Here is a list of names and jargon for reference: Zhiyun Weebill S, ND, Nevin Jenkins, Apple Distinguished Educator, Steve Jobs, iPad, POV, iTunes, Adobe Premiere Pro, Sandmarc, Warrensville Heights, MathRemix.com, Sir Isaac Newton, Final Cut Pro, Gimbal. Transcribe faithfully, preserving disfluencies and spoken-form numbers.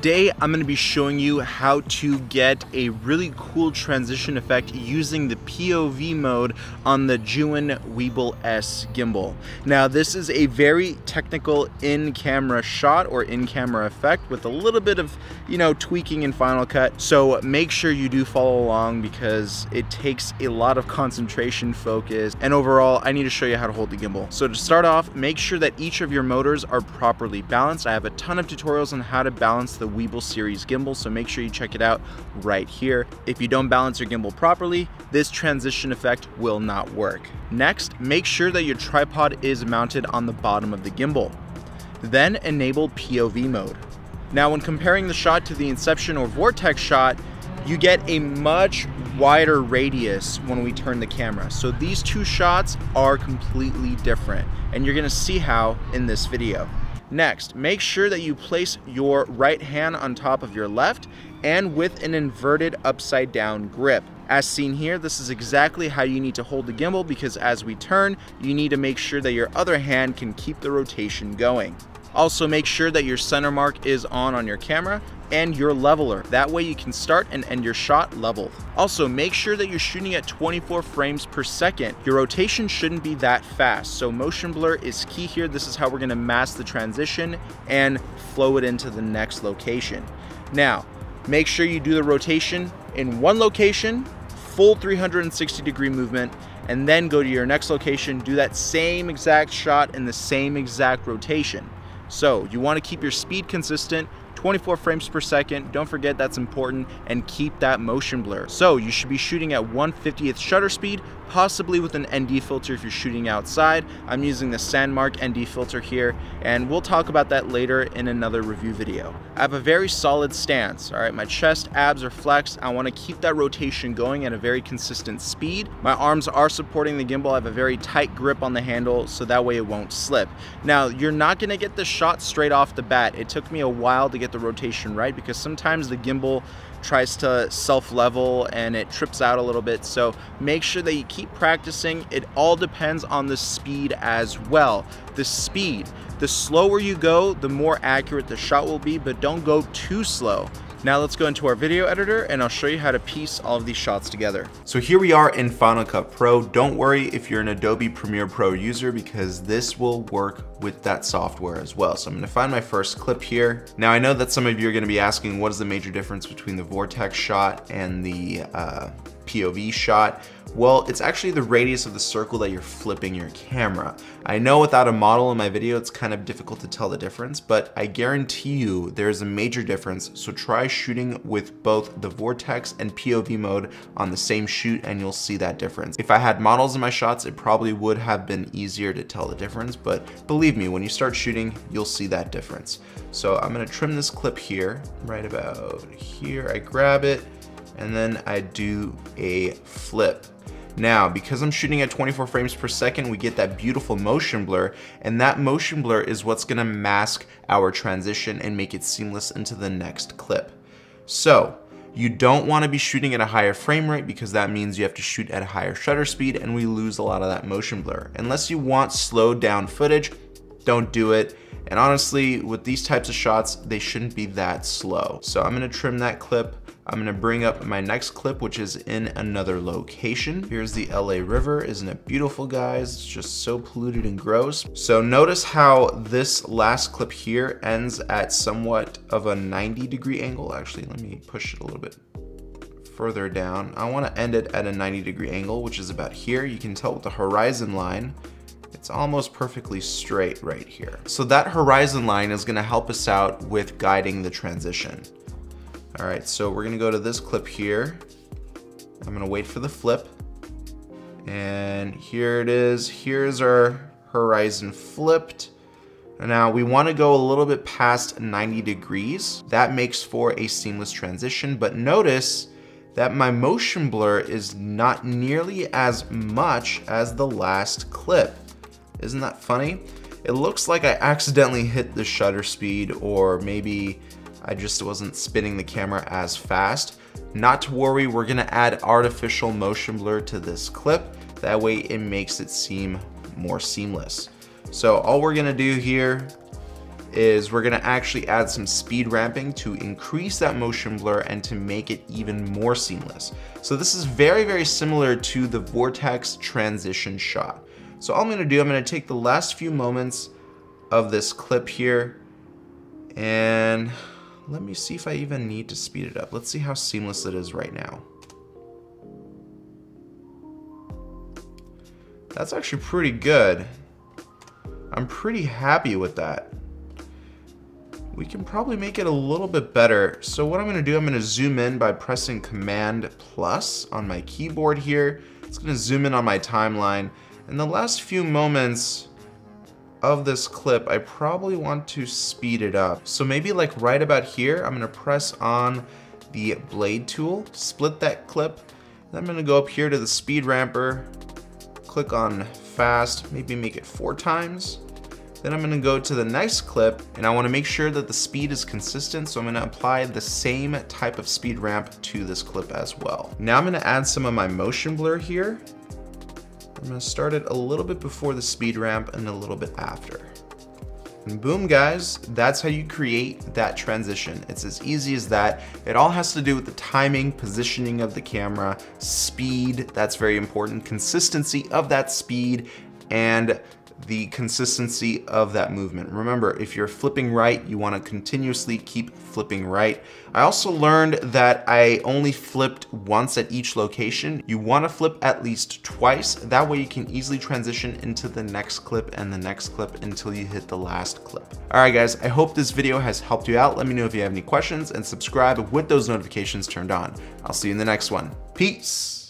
Today, I'm going to be showing you how to get a really cool transition effect using the P O V mode on the Zhiyun Weebill S gimbal. Now, this is a very technical in-camera shot or in-camera effect with a little bit of, you know, tweaking in Final Cut. So make sure you do follow along because it takes a lot of concentration, focus, and overall, I need to show you how to hold the gimbal. So to start off, make sure that each of your motors are properly balanced. I have a ton of tutorials on how to balance the Weebill series gimbal, so make sure you check it out right here. If you don't balance your gimbal properly, this transition effect will not work. Next, make sure that your tripod is mounted on the bottom of the gimbal. Then enable P O V mode. Now, when comparing the shot to the inception or vortex shot, you get a much wider radius when we turn the camera. So these two shots are completely different, and you're gonna see how in this video. Next, make sure that you place your right hand on top of your left and with an inverted upside down grip. As seen here, this is exactly how you need to hold the gimbal because as we turn, you need to make sure that your other hand can keep the rotation going. Also, make sure that your center mark is on on your camera and your leveler. That way you can start and end your shot leveled. Also, make sure that you're shooting at twenty-four frames per second. Your rotation shouldn't be that fast, so motion blur is key here. This is how we're gonna mask the transition and flow it into the next location. Now, make sure you do the rotation in one location, full three hundred sixty degree movement, and then go to your next location, do that same exact shot in the same exact rotation. So you want to keep your speed consistent, twenty-four frames per second, don't forget that's important, and keep that motion blur. So you should be shooting at one fiftieth shutter speed, possibly with an N D filter if you're shooting outside. I'm using the Sandmarc N D filter here, and we'll talk about that later in another review video. I have a very solid stance, all right? My chest, abs are flexed. I want to keep that rotation going at a very consistent speed. My arms are supporting the gimbal. I have a very tight grip on the handle, so that way it won't slip. Now, you're not going to get the shot straight off the bat. It took me a while to get the rotation right because sometimes the gimbal tries to self-level and it trips out a little bit, so make sure that you keep practicing. It all depends on the speed as well. The speed, the slower you go, the more accurate the shot will be, but don't go too slow. Now let's go into our video editor and I'll show you how to piece all of these shots together. So here we are in Final Cut Pro. Don't worry if you're an Adobe Premiere Pro user because this will work with that software as well. So I'm gonna find my first clip here. Now I know that some of you are gonna be asking what is the major difference between the vortex shot and the uh, P O V shot. Well, it's actually the radius of the circle that you're flipping your camera. I know without a model in my video, it's kind of difficult to tell the difference, but I guarantee you there's a major difference. So try shooting with both the vortex and P O V mode on the same shoot and you'll see that difference. If I had models in my shots, it probably would have been easier to tell the difference, but believe me, when you start shooting, you'll see that difference. So I'm gonna trim this clip here, right about here. I grab it and then I do a flip. Now, because I'm shooting at twenty-four frames per second, we get that beautiful motion blur, and that motion blur is what's gonna mask our transition and make it seamless into the next clip. So, you don't wanna be shooting at a higher frame rate because that means you have to shoot at a higher shutter speed and we lose a lot of that motion blur. Unless you want slowed down footage, don't do it. And honestly, with these types of shots, they shouldn't be that slow. So I'm gonna trim that clip. I'm gonna bring up my next clip, which is in another location. Here's the L A River. Isn't it beautiful, guys? It's just so polluted and gross. So notice how this last clip here ends at somewhat of a ninety degree angle. Actually, let me push it a little bit further down. I wanna end it at a ninety degree angle, which is about here. You can tell with the horizon line, it's almost perfectly straight right here. So that horizon line is gonna help us out with guiding the transition. All right, so we're gonna go to this clip here. I'm gonna wait for the flip. And here it is, here's our horizon flipped. Now we wanna go a little bit past ninety degrees. That makes for a seamless transition, but notice that my motion blur is not nearly as much as the last clip. Isn't that funny? It looks like I accidentally hit the shutter speed or maybe I just wasn't spinning the camera as fast. Not to worry, we're gonna add artificial motion blur to this clip. That way it makes it seem more seamless. So all we're gonna do here is we're gonna actually add some speed ramping to increase that motion blur and to make it even more seamless. So this is very, very similar to the vortex transition shot. So all I'm gonna do, I'm gonna take the last few moments of this clip here, and let me see if I even need to speed it up. Let's see how seamless it is right now. That's actually pretty good. I'm pretty happy with that. We can probably make it a little bit better. So what I'm gonna do, I'm gonna zoom in by pressing Command plus on my keyboard here. It's gonna zoom in on my timeline. And the last few moments of this clip, I probably want to speed it up. So maybe like right about here, I'm gonna press on the blade tool, split that clip. Then I'm gonna go up here to the speed ramper, click on fast, maybe make it four times. Then I'm gonna go to the next clip, and I wanna make sure that the speed is consistent, so I'm gonna apply the same type of speed ramp to this clip as well. Now I'm gonna add some of my motion blur here. I'm gonna start it a little bit before the speed ramp and a little bit after. And boom, guys, that's how you create that transition. It's as easy as that. It all has to do with the timing, positioning of the camera, speed, that's very important, consistency of that speed, and the consistency of that movement. Remember, if you're flipping right, you want to continuously keep flipping right. I also learned that I only flipped once at each location. You want to flip at least twice. That way you can easily transition into the next clip and the next clip until you hit the last clip. All right, guys, I hope this video has helped you out. Let me know if you have any questions, and subscribe with those notifications turned on. I'll see you in the next one. Peace.